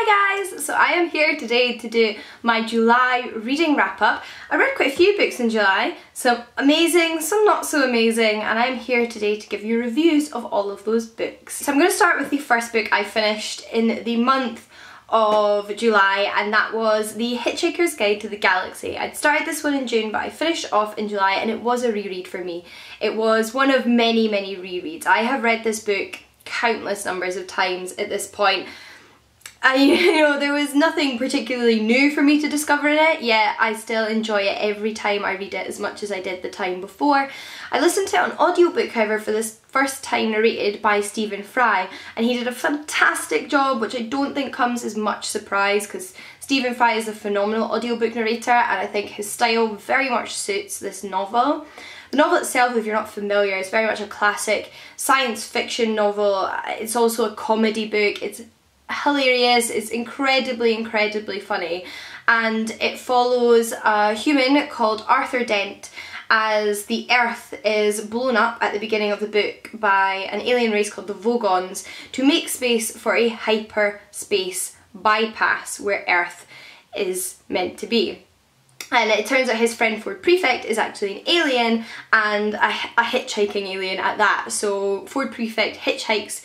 Hi guys! So I am here today to do my July reading wrap up. I read quite a few books in July, some amazing, some not so amazing, and I'm here today to give you reviews of all of those books. So I'm going to start with the first book I finished in the month of July, and that was The Hitchhiker's Guide to the Galaxy. I'd started this one in June, but I finished off in July, and it was a reread for me. It was one of many, many rereads. I have read this book countless numbers of times at this point. There was nothing particularly new for me to discover in it, yet I still enjoy it every time I read it as much as I did the time before. I listened to it on audiobook, however, for this first time, narrated by Stephen Fry, and he did a fantastic job, which I don't think comes as much surprise because Stephen Fry is a phenomenal audiobook narrator, and I think his style very much suits this novel. The novel itself, if you're not familiar, is very much a classic science fiction novel. It's also a comedy book. It's hilarious, it's incredibly funny, and it follows a human called Arthur Dent as the Earth is blown up at the beginning of the book by an alien race called the Vogons to make space for a hyperspace bypass where Earth is meant to be. And it turns out his friend Ford Prefect is actually an alien, and a hitchhiking alien at that. So Ford Prefect hitchhikes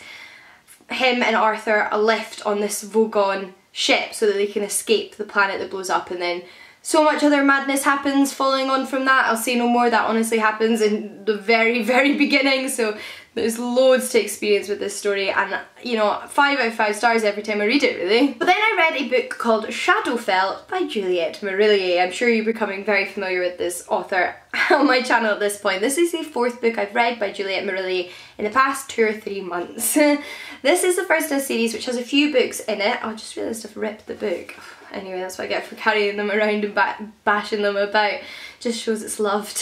him and Arthur a lift on this Vogon ship so that they can escape the planet that blows up, and then so much other madness happens following on from that. I'll say no more, that honestly happens in the very beginning, so there's loads to experience with this story, and 5 out of 5 stars every time I read it, really. But then I read a book called Shadowfell by Juliet Marillier. I'm sure you're becoming very familiar with this author on my channel at this point. This is the fourth book I've read by Juliet Marillier in the past 2 or 3 months. This is the first in a series which has a few books in it. I just realised I've ripped the book. Anyway, that's what I get for carrying them around and bashing them about. Just shows it's loved.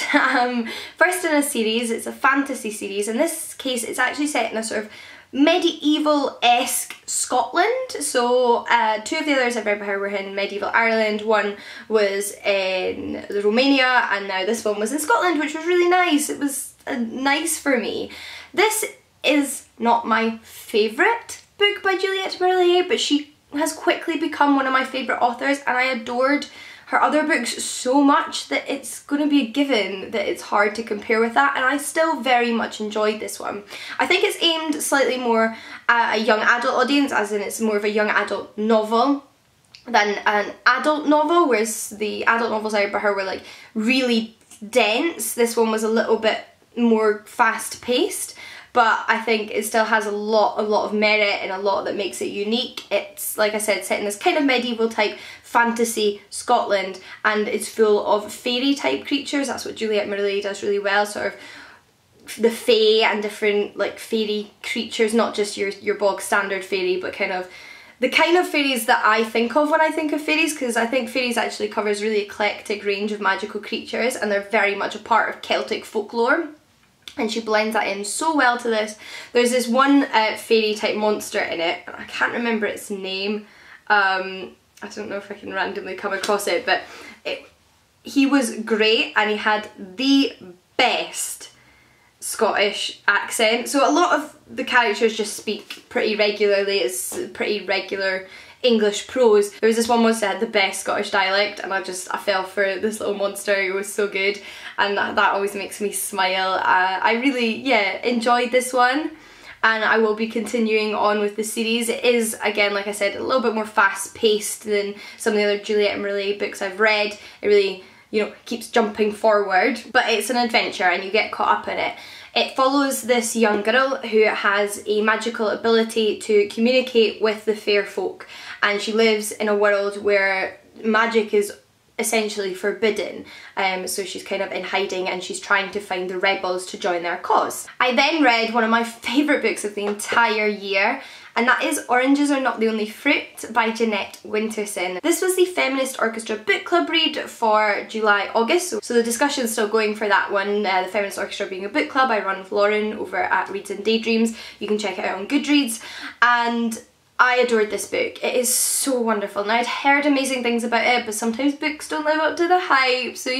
First in a series, it's a fantasy series. In this case, it's actually set in a sort of medieval-esque Scotland. So 2 of the others I've read by her were in medieval Ireland, one was in Romania, and now this one was in Scotland, which was really nice. It was nice for me. This is not my favourite book by Juliet Marillier, but she has quickly become one of my favourite authors, and I adored her other books so much that it's going to be a given that it's hard to compare with that, and I still very much enjoyed this one. I think it's aimed slightly more at a young adult audience, as in it's more of a young adult novel than an adult novel, whereas the adult novels I read by her were like really dense. This one was a little bit more fast paced. But I think it still has a lot of merit and a lot that makes it unique. It's, like I said, set in this kind of medieval type fantasy Scotland, and it's full of fairy type creatures. That's what Juliet Marillier does really well, sort of the fae and different like fairy creatures, not just your bog standard fairy, but kind of the kind of fairies that I think of when I think of fairies, because I think fairies actually covers a really eclectic range of magical creatures, and they're very much a part of Celtic folklore. And she blends that in so well to this. There's this one fairy type monster in it, and I can't remember its name. I don't know if I can randomly come across it, but he was great, and he had the best Scottish accent. So a lot of the characters just speak pretty regularly. It's pretty regular English prose. There was this one monster that had the best Scottish dialect, and I fell for this little monster who was so good, and that always makes me smile. I really, enjoyed this one, and I will be continuing on with the series. It is, again, like I said, a little bit more fast paced than some of the other Juliet Marillier books I've read. It really, keeps jumping forward, but it's an adventure and you get caught up in it. It follows this young girl who has a magical ability to communicate with the fair folk, and she lives in a world where magic is essentially forbidden, so she's kind of in hiding, and she's trying to find the rebels to join their cause. I then read one of my favourite books of the entire year, and that is Oranges Are Not the Only Fruit by Jeanette Winterson. This was the Feminist Orchestra book club read for July-August, so the discussion's still going for that one, the Feminist Orchestra being a book club I run with Lauren over at Reads and Daydreams. You can check it out on Goodreads, and I adored this book. It is so wonderful. Now, I'd heard amazing things about it, but sometimes books don't live up to the hype, so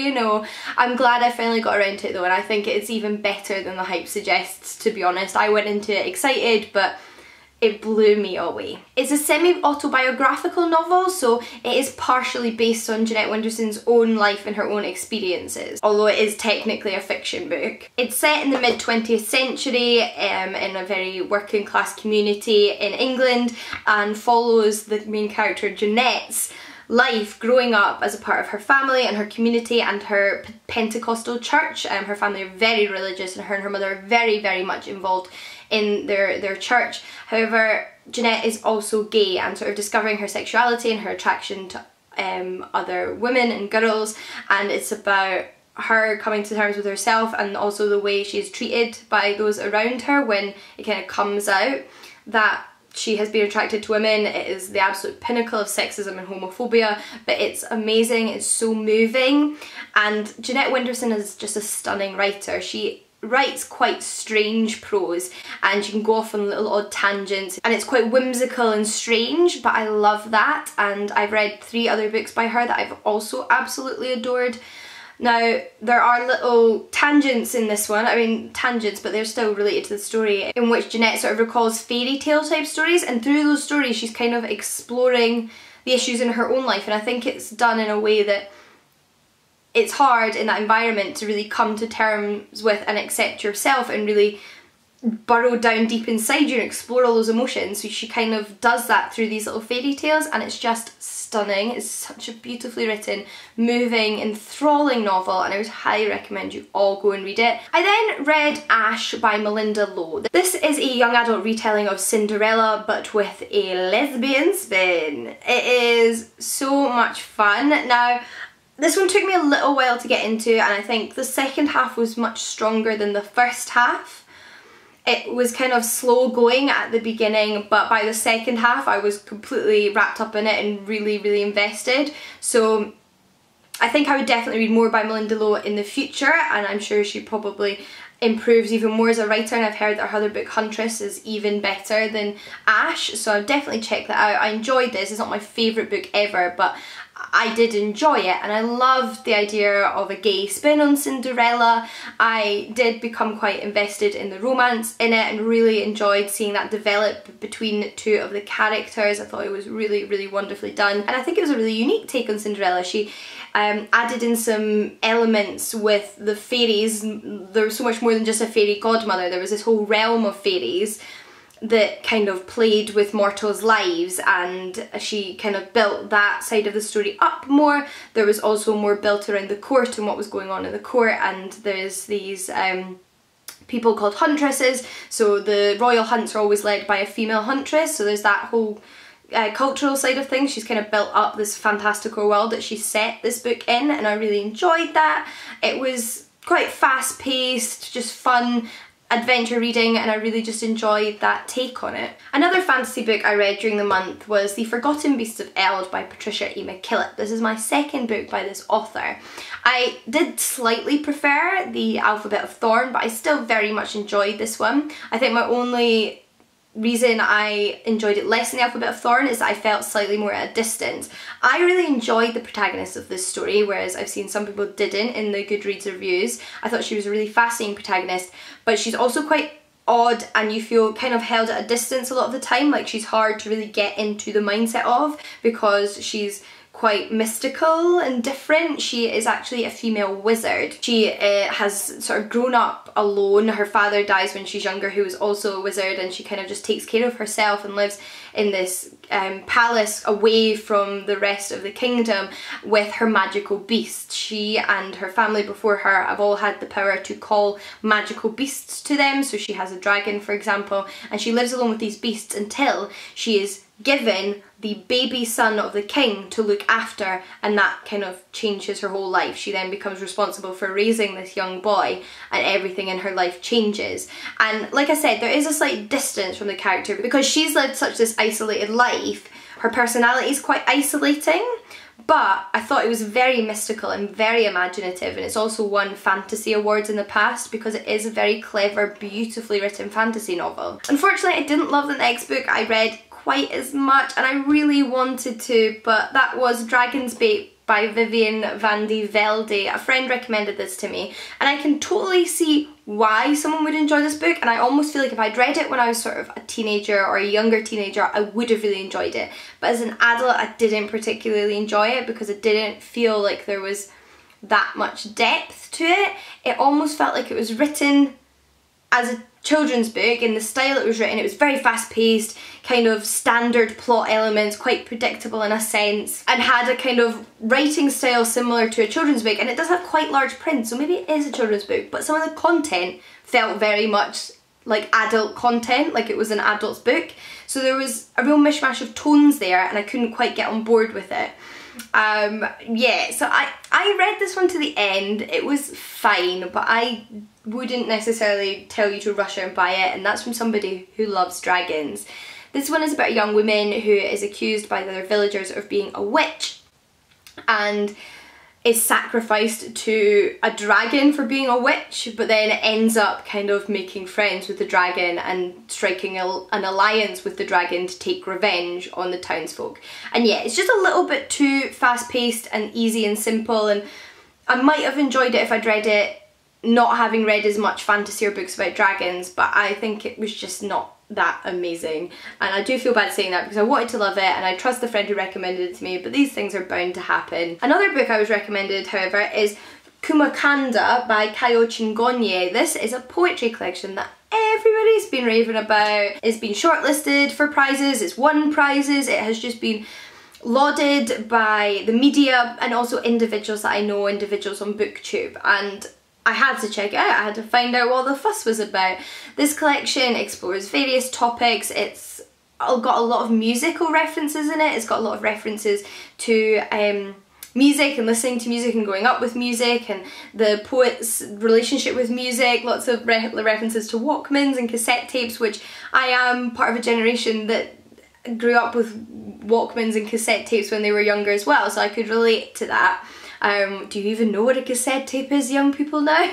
I'm glad I finally got around to it though, and I think it's even better than the hype suggests, to be honest. I went into it excited, but it blew me away. It's a semi-autobiographical novel, so it is partially based on Jeanette Winterson's own life and her own experiences, although it is technically a fiction book. It's set in the mid-20th century in a very working class community in England, and follows the main character Jeanette's life growing up as a part of her family and her community and her Pentecostal church. Her family are very religious, and her mother are very much involved in their church. However, Jeanette is also gay and sort of discovering her sexuality and her attraction to other women and girls, and it's about her coming to terms with herself and also the way she is treated by those around her when it kind of comes out that she has been attracted to women. It is the absolute pinnacle of sexism and homophobia, but it's amazing, it's so moving. And Jeanette Winterson is just a stunning writer. She writes quite strange prose and she can go off on little odd tangents, and it's quite whimsical and strange, but I love that. And I've read 3 other books by her that I've also absolutely adored. Now, there are little tangents in this one, but they're still related to the story, in which Jeanette sort of recalls fairy tale type stories, and through those stories she's kind of exploring the issues in her own life. And I think it's done in a way that it's hard in that environment to really come to terms with and accept yourself and really burrow down deep inside you and explore all those emotions. So she kind of does that through these little fairy tales, and it's just stunning. It's such a beautifully written, moving, enthralling novel, and I would highly recommend you all go and read it. I then read Ash by Malinda Lo. This is a young adult retelling of Cinderella, but with a lesbian spin. It is so much fun. Now, this one took me a little while to get into, and I think the second half was much stronger than the first half. It was kind of slow going at the beginning, but by the second half I was completely wrapped up in it and really invested. So I think I would definitely read more by Malinda Lo in the future, and I'm sure she probably improves even more as a writer, and I've heard that her other book Huntress is even better than Ash, so I'll definitely check that out. I enjoyed this. It's not my favourite book ever, but I did enjoy it, and I loved the idea of a gay spin on Cinderella. I did become quite invested in the romance in it and really enjoyed seeing that develop between 2 of the characters. I thought it was really wonderfully done, and I think it was a really unique take on Cinderella. She added in some elements with the fairies. There was so much more than just a fairy godmother. There was this whole realm of fairies that kind of played with mortals' lives, and she kind of built that side of the story up more. There was also more built around the court and what was going on in the court, and there's these people called huntresses, so the royal hunts are always led by a female huntress, so there's that whole cultural side of things. She's kind of built up this fantastical world that she set this book in, and I really enjoyed that. It was quite fast paced, just fun adventure reading, and I really just enjoyed that take on it. Another fantasy book I read during the month was The Forgotten Beasts of Eld by Patricia A. McKillip. This is my second book by this author. I did slightly prefer The Alphabet of Thorn, but I still very much enjoyed this one. I think my only reason I enjoyed it less than The Alphabet of Thorn is that I felt slightly more at a distance. I really enjoyed the protagonist of this story, whereas I've seen some people didn't in the Goodreads reviews. I thought she was a really fascinating protagonist, but she's also quite odd, and you feel kind of held at a distance a lot of the time. Like, she's hard to really get into the mindset of because she's quite mystical and different. She is actually a female wizard. She has sort of grown up alone. Her father dies when she's younger, who is also a wizard, and she kind of just takes care of herself and lives in this palace away from the rest of the kingdom with her magical beast. She and her family before her have all had the power to call magical beasts to them, so she has a dragon, for example, and she lives alone with these beasts until she is given the baby son of the king to look after, and that kind of changes her whole life. She then becomes responsible for raising this young boy, and everything in her life changes. And like I said, there is a slight distance from the character because she's led such this isolated life. Her personality is quite isolating, but I thought it was very mystical and very imaginative, and it's also won fantasy awards in the past because it is a very clever, beautifully written fantasy novel. Unfortunately, I didn't love the next book I read quite as much, and I really wanted to, but that was Dragon's Bait by Vivian Vande Velde. A friend recommended this to me, and I can totally see why someone would enjoy this book, and I almost feel like if I'd read it when I was sort of a teenager or a younger teenager, I would have really enjoyed it. But as an adult, I didn't particularly enjoy it because I didn't feel like there was that much depth to it. It almost felt like it was written as a children's book. In the style it was written, it was very fast-paced, kind of standard plot elements, quite predictable in a sense, and had a kind of writing style similar to a children's book, and it does have quite large print, so maybe it is a children's book, but some of the content felt very much like adult content, like it was an adult's book. So there was a real mishmash of tones there, and I couldn't quite get on board with it. Yeah, so I read this one to the end. It was fine, but I wouldn't necessarily tell you to rush out and buy it, and that's from somebody who loves dragons. This one is about a young woman who is accused by their villagers of being a witch and is sacrificed to a dragon for being a witch, but then ends up kind of making friends with the dragon and striking an alliance with the dragon to take revenge on the townsfolk. And yeah, it's just a little bit too fast-paced and easy and simple, and I might have enjoyed it if I'd read it not having read as much fantasy or books about dragons, but I think it was just not that amazing. And I do feel bad saying that because I wanted to love it and I trust the friend who recommended it to me, but these things are bound to happen. Another book I was recommended, however, is Kumukanda by Kayo Chingonyi. This is a poetry collection that everybody's been raving about. It's been shortlisted for prizes, it's won prizes, it has just been lauded by the media and also individuals that I know, individuals on BookTube, and I had to check it out. I had to find out what the fuss was about. This collection explores various topics. It's got a lot of musical references in it. It's got a lot of references to music and listening to music and growing up with music and the poet's relationship with music. Lots of references to Walkmans and cassette tapes, which I am part of a generation that grew up with Walkmans and cassette tapes when they were younger as well, so I could relate to that. Do you even know what a cassette tape is, young people, now?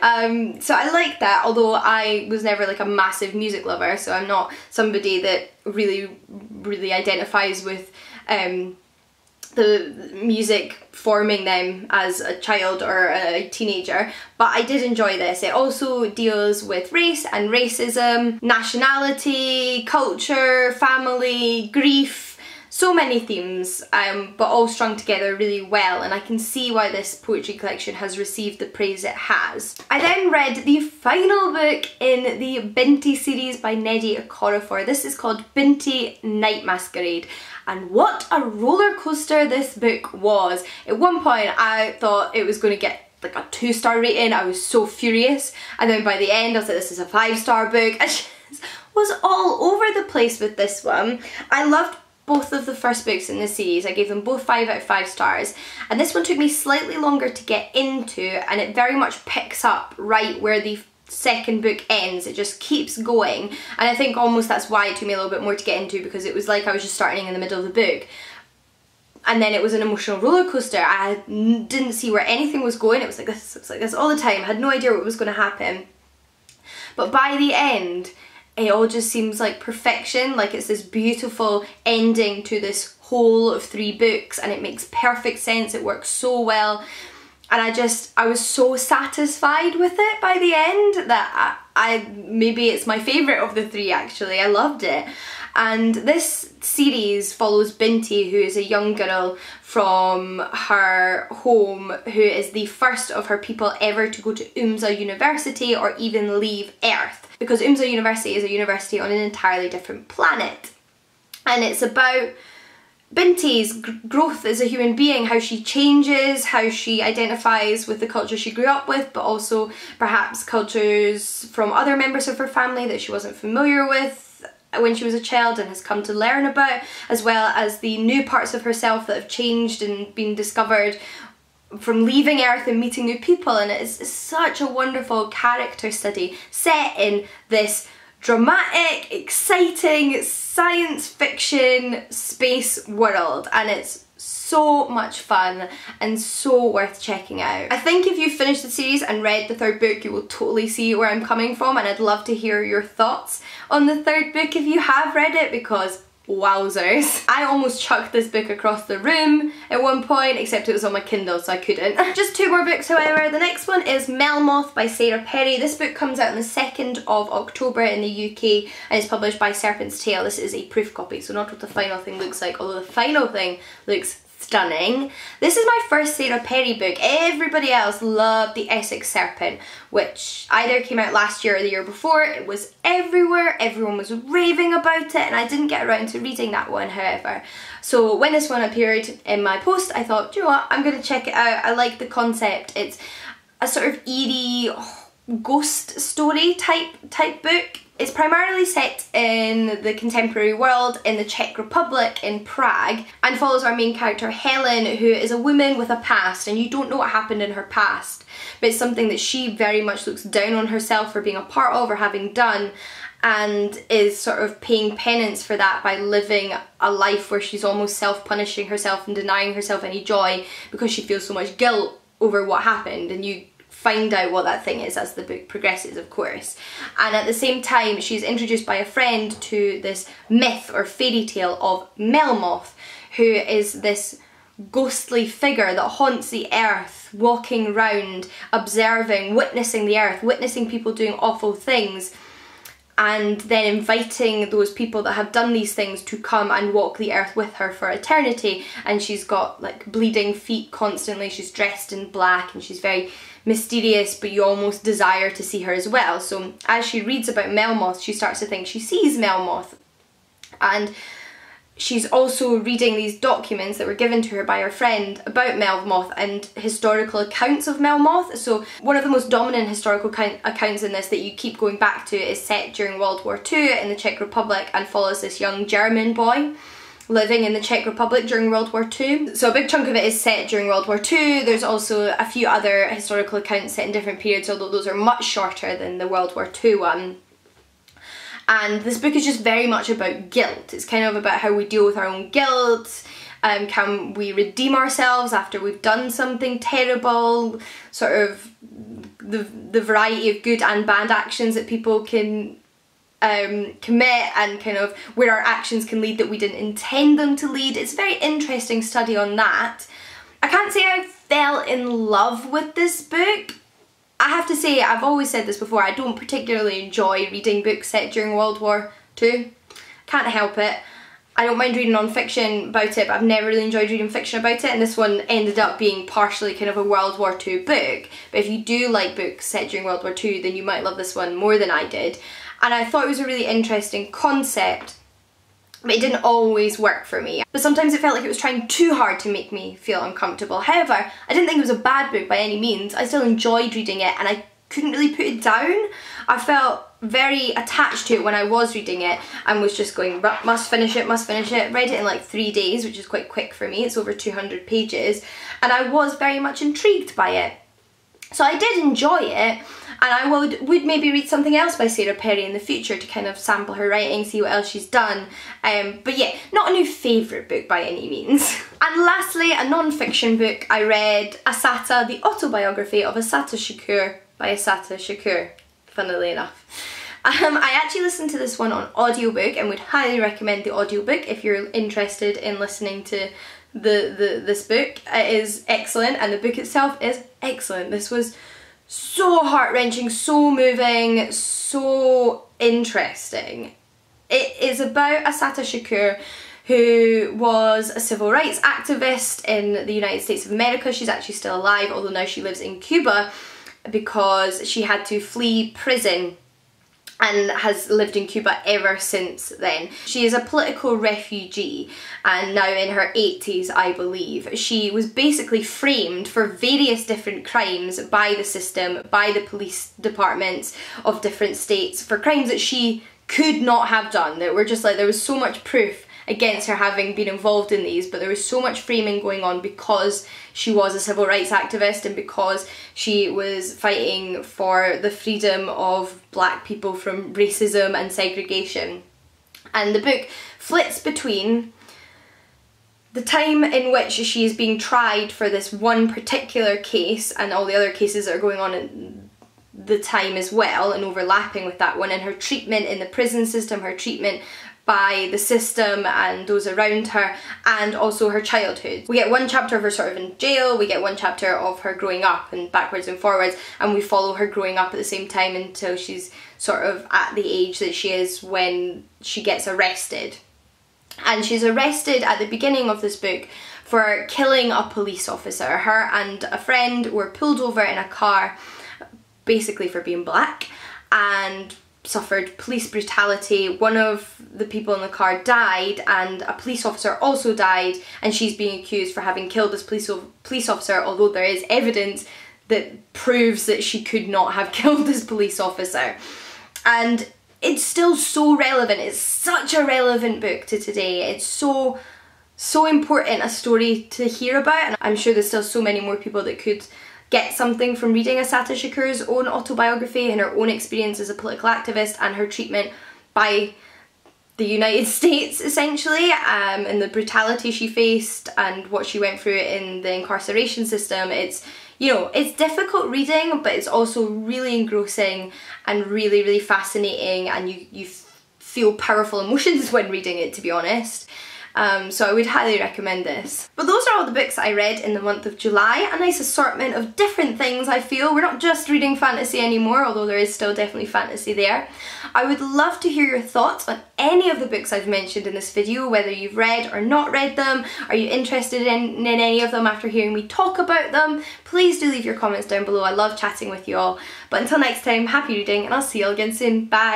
So I like that, although I was never like a massive music lover, so I'm not somebody that really identifies with the music forming them as a child or a teenager, but I did enjoy this. It also deals with race and racism, nationality, culture, family, grief, so many themes, but all strung together really well, and I can see why this poetry collection has received the praise it has. I then read the final book in the Binti series by Nnedi Okorafor. This is called Binti Night Masquerade, and what a roller coaster this book was. At one point I thought it was going to get like a 2-star rating. I was so furious, and then by the end I was like, this is a 5-star book. I just was all over the place with this one. I loved both of the first books in the series. I gave them both 5 out of 5 stars, and this one took me slightly longer to get into, and it very much picks up right where the second book ends. It just keeps going, and I think almost that's why it took me a little bit more to get into, because it was like I was just starting in the middle of the book, and then it was an emotional roller coaster. I didn't see where anything was going. It was like this, it was like this all the time. I had no idea what was going to happen, but by the end it all just seems like perfection. Like, it's this beautiful ending to this whole of 3 books, and it makes perfect sense. It works so well, and I was so satisfied with it by the end that I maybe it's my favourite of the 3 actually. I loved it. And this series follows Binti, who is a young girl from her home, who is the first of her people ever to go to Umza University or even leave Earth, because Umza University is a university on an entirely different planet. And it's about Binti's growth as a human being, how she changes, how she identifies with the culture she grew up with, but also perhaps cultures from other members of her family that she wasn't familiar with when she was a child and has come to learn about, as well as the new parts of herself that have changed and been discovered from leaving Earth and meeting new people. And it's such a wonderful character study set in this dramatic, exciting science fiction space world, and it's so much fun and so worth checking out. I think if you finish the series and read the 3rd book, you will totally see where I'm coming from, and I'd love to hear your thoughts on the 3rd book if you have read it, because Wowzers. I almost chucked this book across the room at one point, except it was on my Kindle so I couldn't. Just two more books however. The next one is Melmoth by Sarah Perry. This book comes out on the 2nd of October in the UK and is published by Serpent's Tail. This is a proof copy, so not what the final thing looks like, although the final thing looks stunning. This is my first Sarah Perry book. Everybody else loved The Essex Serpent, which either came out last year or the year before. It was everywhere, everyone was raving about it, and I didn't get around to reading that one however. So when this one appeared in my post, I thought, do you know what, I'm gonna check it out. I like the concept. It's a sort of eerie ghost story type book. It's primarily set in the contemporary world in the Czech Republic in Prague and follows our main character Helen, who is a woman with a past, and you don't know what happened in her past, but it's something that she very much looks down on herself for being a part of or having done, and is sort of paying penance for that by living a life where she's almost self-punishing herself and denying herself any joy because she feels so much guilt over what happened. And you find out what that thing is as the book progresses, of course. And at the same time, she's introduced by a friend to this myth or fairy tale of Melmoth, who is this ghostly figure that haunts the earth, walking round, observing, witnessing the earth, witnessing people doing awful things, and then inviting those people that have done these things to come and walk the earth with her for eternity. And she's got like bleeding feet constantly, she's dressed in black, and she's very mysterious, but you almost desire to see her as well. So as she reads about Melmoth, she starts to think she sees Melmoth. And she's also reading these documents that were given to her by her friend about Melmoth and historical accounts of Melmoth. So one of the most dominant historical accounts in this that you keep going back to is set during World War II in the Czech Republic and follows this young German boy living in the Czech Republic during World War II. So a big chunk of it is set during World War II. There's also a few other historical accounts set in different periods, although those are much shorter than the World War II one. And this book is just very much about guilt. It's kind of about how we deal with our own guilt. Can we redeem ourselves after we've done something terrible? Sort of the variety of good and bad actions that people can commit, and kind of where our actions can lead that we didn't intend them to lead. It's a very interesting study on that. I can't say I fell in love with this book. I have to say, I've always said this before, I don't particularly enjoy reading books set during World War II. Can't help it. I don't mind reading non-fiction about it, but I've never really enjoyed reading fiction about it, and this one ended up being partially kind of a World War II book. But if you do like books set during World War II, then you might love this one more than I did. And I thought it was a really interesting concept, but it didn't always work for me. But sometimes it felt like it was trying too hard to make me feel uncomfortable. However, I didn't think it was a bad book by any means. I still enjoyed reading it, and I couldn't really put it down. I felt very attached to it when I was reading it and was just going, must finish it, must finish it. Read it in like 3 days, which is quite quick for me. It's over 200 pages. And I was very much intrigued by it. So I did enjoy it. And I would maybe read something else by Sarah Perry in the future to kind of sample her writing, see what else she's done. But yeah, not a new favourite book by any means. And lastly, a non-fiction book I read, Assata, The Autobiography of Assata Shakur by Assata Shakur, funnily enough. I actually listened to this one on audiobook and would highly recommend the audiobook if you're interested in listening to this book. It is excellent, and the book itself is excellent. This was so heart-wrenching, so moving, so interesting. It is about Assata Shakur, who was a civil rights activist in the United States of America. She's actually still alive, although now she lives in Cuba because she had to flee prison and has lived in Cuba ever since then. She is a political refugee and now in her 80s, I believe. She was basically framed for various different crimes by the system, by the police departments of different states, for crimes that she could not have done, that were just like, there was so much proof against her having been involved in these, but there was so much framing going on because she was a civil rights activist and because she was fighting for the freedom of black people from racism and segregation. And the book flits between the time in which she is being tried for this one particular case and all the other cases that are going on in the time as well and overlapping with that one, and her treatment in the prison system, her treatment by the system and those around her, and also her childhood. We get one chapter of her sort of in jail, we get one chapter of her growing up and backwards and forwards, and we follow her growing up at the same time until she's sort of at the age that she is when she gets arrested. And she's arrested at the beginning of this book for killing a police officer. Her and a friend were pulled over in a car basically for being black and suffered police brutality. One of the people in the car died and a police officer also died, and she's being accused for having killed this police officer, although there is evidence that proves that she could not have killed this police officer. And it's still so relevant. It's such a relevant book to today. It's so important a story to hear about, and I'm sure there's still so many more people that could get something from reading Assata Shakur's own autobiography and her own experience as a political activist and her treatment by the United States, essentially, and the brutality she faced and what she went through in the incarceration system. It's, you know, it's difficult reading, but it's also really engrossing and really, really fascinating, and you feel powerful emotions when reading it, to be honest. So I would highly recommend this. But those are all the books I read in the month of July. A nice assortment of different things, I feel. We're not just reading fantasy anymore, although there is still definitely fantasy there. I would love to hear your thoughts on any of the books I've mentioned in this video, whether you've read or not read them. Are you interested in any of them after hearing me talk about them? Please do leave your comments down below. I love chatting with you all. But until next time, happy reading, and I'll see you all again soon. Bye!